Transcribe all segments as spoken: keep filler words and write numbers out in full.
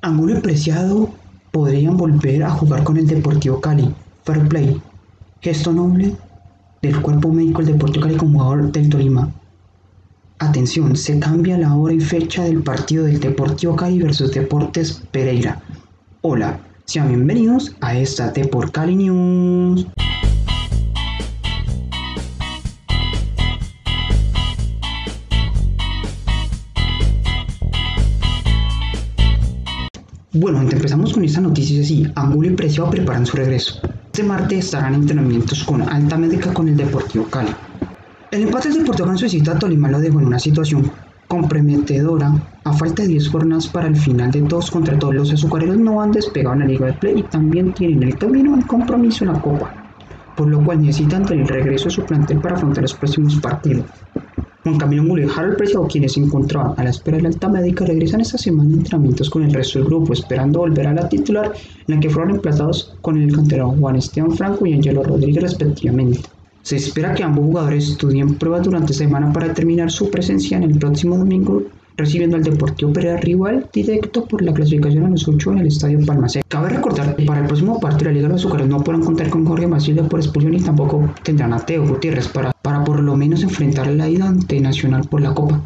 Angulo y Preciado podrían volver a jugar con el Deportivo Cali. Fair play, gesto noble del cuerpo médico del Deportivo Cali como jugador del Tolima. Atención, se cambia la hora y fecha del partido del Deportivo Cali versus Deportes Pereira. Hola, sean bienvenidos a esta Deport Cali News. Bueno, gente, empezamos con esta noticia así. Angulo y Preciado preparan su regreso. Este martes estarán en entrenamientos con Alta Médica con el Deportivo Cali. El empate del Deportivo Cali en su visita a Tolima lo dejó en una situación comprometedora. A falta de diez jornadas para el final de todos contra todos, los azucareros no han despegado en la Liga de Play y también tienen el camino al compromiso en la Copa, por lo cual necesitan el regreso de su plantel para afrontar los próximos partidos. Juan Camilo Muro y Harold Preciado, quienes se encontraban a la espera de la Alta Médica, regresan esta semana en entrenamientos con el resto del grupo, esperando volver a la titular, en la que fueron reemplazados con el canterano Juan Esteban Franco y Angelo Rodríguez respectivamente. Se espera que ambos jugadores estudien pruebas durante esta semana para determinar su presencia en el próximo domingo, recibiendo al Deportivo Pereira, rival directo por la clasificación a los ocho en el estadio Palmacé. Cabe recordar que para el próximo partido de la Liga de los Azucareros no podrán contar con Jorge Masilda por expulsión y tampoco tendrán a Teo Gutiérrez para, para por lo menos enfrentar la ida ante Nacional por la Copa.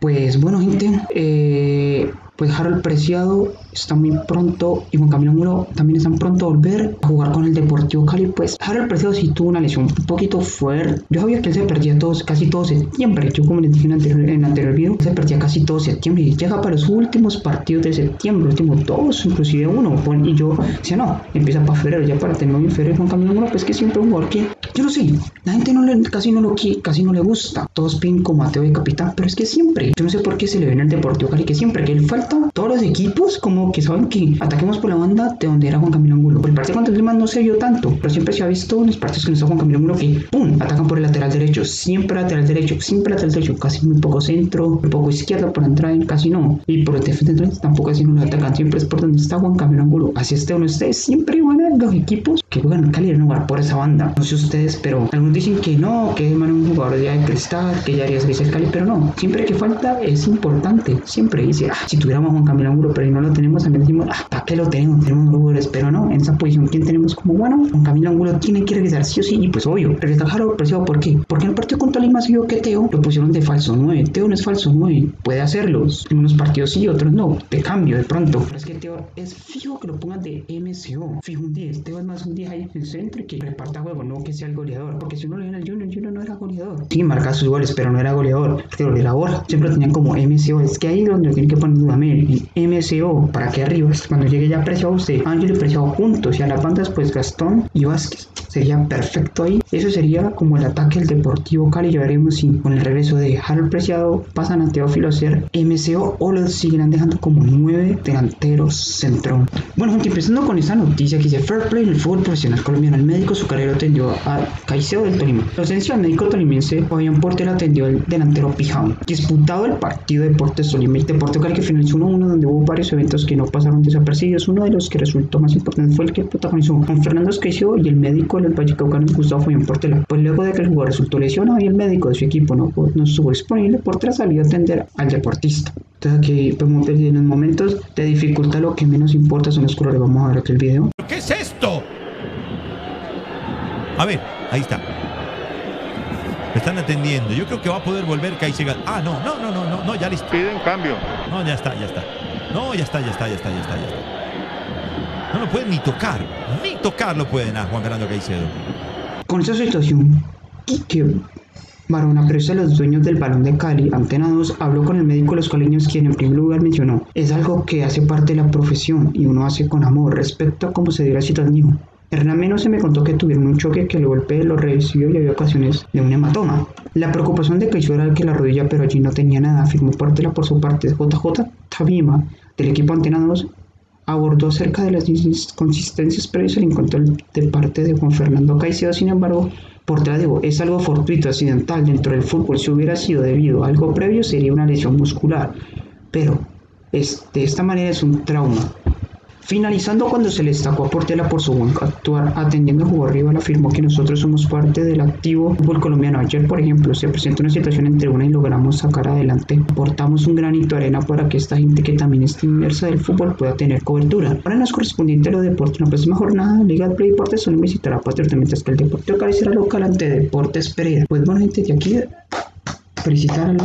Pues bueno, gente, eh, pues Harold Preciado está muy pronto y Juan Camilo Muro también están pronto a volver a jugar con el Deportivo Cali. Pues Harold Preciado sí tuvo una lesión un poquito fuerte. Yo sabía que él se perdía todos, casi todo septiembre. Yo, como les dije en el anterior, en el anterior video, se perdía casi todo septiembre y llega para los últimos partidos de septiembre, últimos dos, inclusive uno. Y yo decía, no, empieza para febrero, ya para tener en febrero. Juan Camilo Muro, pues que siempre un jugador que, yo no sé, la gente no le, casi, no lo, casi no le gusta. Todos piden como a Teo de capitán, pero es que siempre, yo no sé por qué se le ven al Deportivo Cali, que siempre que él falta, todos los equipos como que saben que ataquemos por la banda de donde era Juan Camilo Angulo. Por el partido contra Tolima no se vio tanto, pero siempre se ha visto en los partidos que no está Juan Camilo Angulo que ¡pum! Atacan por el lateral derecho, siempre lateral derecho, siempre lateral derecho, casi muy poco centro, muy poco izquierda para entrar en, casi no. Y por el defensa tampoco así no los atacan, siempre es por donde está Juan Camilo Angulo. Así esté o no esté, siempre van a los equipos que juegan en Cali a jugar por esa banda. No sé ustedes, pero algunos dicen que no, que es un jugador ya de cristal, que ya haría que es el Cali, pero no, siempre que falta es importante, siempre dice, ah, si tuviéramos Juan Camilo Angulo, pero no lo tenemos, también decimos, ah, ¿para qué lo tenemos? Tenemos jugadores, pero no, en esa posición, ¿quién tenemos como bueno? Juan Camilo Angulo tiene que regresar sí o sí, y pues obvio, regresar Harold Preciado, ¿por qué? Porque en el partido contra Lima se vio que Teo lo pusieron de falso nueve, Teo no es falso nueve, puede hacerlo, en unos partidos sí, otros no, te cambio de pronto, pero es que Teo es fijo que lo pongan de M C O, fijo un diez, Teo es más un diez ahí en el centro y que reparta juego, no que sea el goleador, porque si uno le viene al Junior, Junior no era goleador, sí, marcaba sus goles, pero no era goleador, pero de la hora, siempre lo tenían como M C O, es que ahí es donde lo tienen que poner también, en M C O, para que arriba, cuando llegue ya Preciado usted, Ángel y Preciado juntos, y a la banda después Gastón y Vázquez, sería perfecto ahí, eso sería como el ataque del Deportivo Cali, ya veremos si con el regreso de Harold Preciado pasan a Teófilo a ser M C O o los seguirán dejando como nueve delanteros centro. Bueno gente, empezando con esta noticia que dice Fair Play en el fútbol profesional colombiano, el médico azucarero atendió a Caicedo del Tolima. La ausencia del médico tolimense Javier Porter atendió al delantero Pijao. Disputado el partido de Deportes Tolima y Deportivo Cali que finalizó uno a uno, donde hubo varios eventos que no pasaron desapercibidos. Uno de los que resultó más importante fue el que protagonizó Juan Fernando Esqueció y el médico del vallecaucano Gustavo Juan Portela. Pues luego de que el jugador resultó lesionado y el médico de su equipo no, no estuvo disponible, Portela salió a atender al deportista. Entonces aquí podemos ver en los momentos de dificultad lo que menos importa son los colores. Vamos a ver aquí el video. ¿Qué es esto? A ver, ahí está. Me están atendiendo. Yo creo que va a poder volver Caicedo. Ah, no, no, no, no, no, ya listo. Piden cambio. No, ya está, ya está. No, ya está, ya está, ya está, ya está, ya está. No lo pueden ni tocar. Ni tocar lo pueden a Juan Garando Caicedo. Con esa situación, Kike Barona, presa de los dueños del balón de Cali, Antena dos, habló con el médico de los caleños, quien en primer lugar mencionó, es algo que hace parte de la profesión y uno hace con amor respecto a cómo se dio la situación. Hernán Meno se me contó que tuvieron un choque que el golpe lo recibió y había ocasiones de un hematoma. La preocupación de Caicedo era que la rodilla, pero allí no tenía nada, afirmó Portela. Por su parte, J J Tabima, del equipo Antena dos, abordó acerca de las inconsistencias previas al encuentro de parte de Juan Fernando Caicedo. Sin embargo, Portela dijo, es algo fortuito, accidental dentro del fútbol. Si hubiera sido debido a algo previo, sería una lesión muscular, pero es, de esta manera es un trauma. Finalizando cuando se le destacó a Portela por su buen actuar, atendiendo al jugador rival, afirmó que nosotros somos parte del activo fútbol colombiano. Ayer, por ejemplo, se presentó una situación en tribuna y logramos sacar adelante. Aportamos un granito de arena para que esta gente que también está inmersa del fútbol pueda tener cobertura. Ahora en los correspondientes a los deportes, en la próxima jornada, Liga de Play y Deportes Solís visitará a Patriotas, mientras que el Deportivo Cali será local ante Deportes Pereira. Pues bueno, gente, de aquí felicitar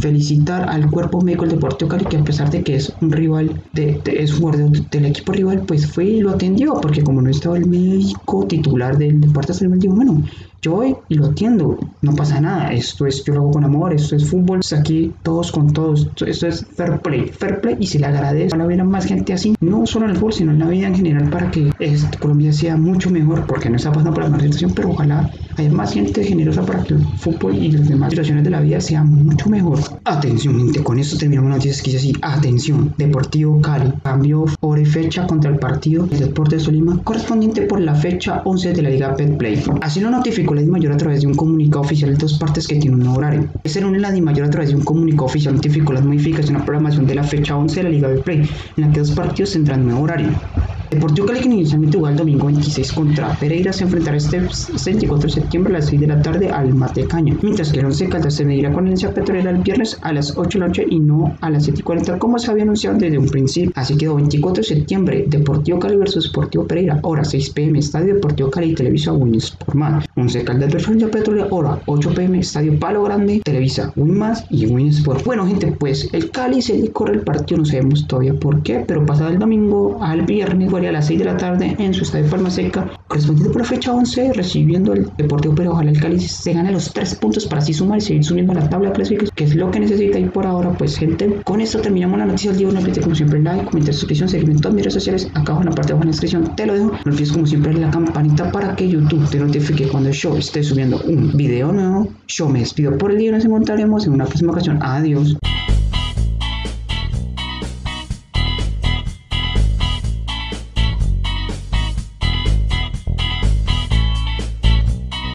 felicitar al cuerpo médico del Deportivo Cali, que a pesar de que es un rival de, de, es un jugador de, del equipo rival, pues fue y lo atendió, porque como no estaba el médico titular del Deportes Pereira, dijo, bueno, yo voy y lo atiendo, no pasa nada, esto es, yo lo hago con amor, esto es fútbol, es aquí todos con todos, esto, esto es fair play, fair play, y se le agradece, ojalá hubiera más gente así, no solo en el fútbol, sino en la vida en general, para que este, Colombia sea mucho mejor, porque no está pasando por la manifestación, pero ojalá haya más gente generosa para que el fútbol y las demás situaciones de la vida sean mucho mejor. Atención, gente, con esto terminamos noticias que dice así, atención, Deportivo Cali, cambio hora y fecha contra el partido del Deportes Tolima, correspondiente por la fecha once de la Liga BetPlay. Así lo notificó la Dimayor a través de un comunicado oficial de dos partes que tiene un horario. Este lunes la Dimayor a través de un comunicado oficial notificó las modificaciones a la programación de la fecha once de la Liga de Play, en la que dos partidos tendrán nuevo horario. Deportivo Cali, que inicialmente jugó el domingo veintiséis contra Pereira, se enfrentará este veinticuatro de septiembre a las seis de la tarde al Matecaña, mientras que el once Caldas se medirá con el Alianza Petrolera el viernes a las ocho de la noche y no a las siete y cuarenta como se había anunciado desde un principio. Así quedó veinticuatro de septiembre, Deportivo Cali versus Deportivo Pereira, hora seis pm, Estadio Deportivo Cali, Televisa Winsport. once Caldas versus Alianza Petrolera, hora ocho pm, Estadio Palo Grande, Televisa Winmas y Winsport. Bueno, gente, pues el Cali se le corre el partido, no sabemos todavía por qué, pero pasado el domingo al viernes a las seis de la tarde en su estadio Palmaseca, correspondiente por la fecha once, recibiendo el Deportivo, pero ojalá el Cali se gane los tres puntos para así sumar y seguir subiendo la tabla clásica, que es lo que necesita. Y por ahora, pues, gente, con esto terminamos la noticia del día. No olvides como siempre like, comentar, suscripción, seguirme en todas mis redes sociales, acá abajo en la parte de abajo en la descripción te lo dejo. No olvides como siempre la campanita para que YouTube te notifique cuando yo esté subiendo un video nuevo. Yo me despido por el día, nos encontraremos en una próxima ocasión, adiós.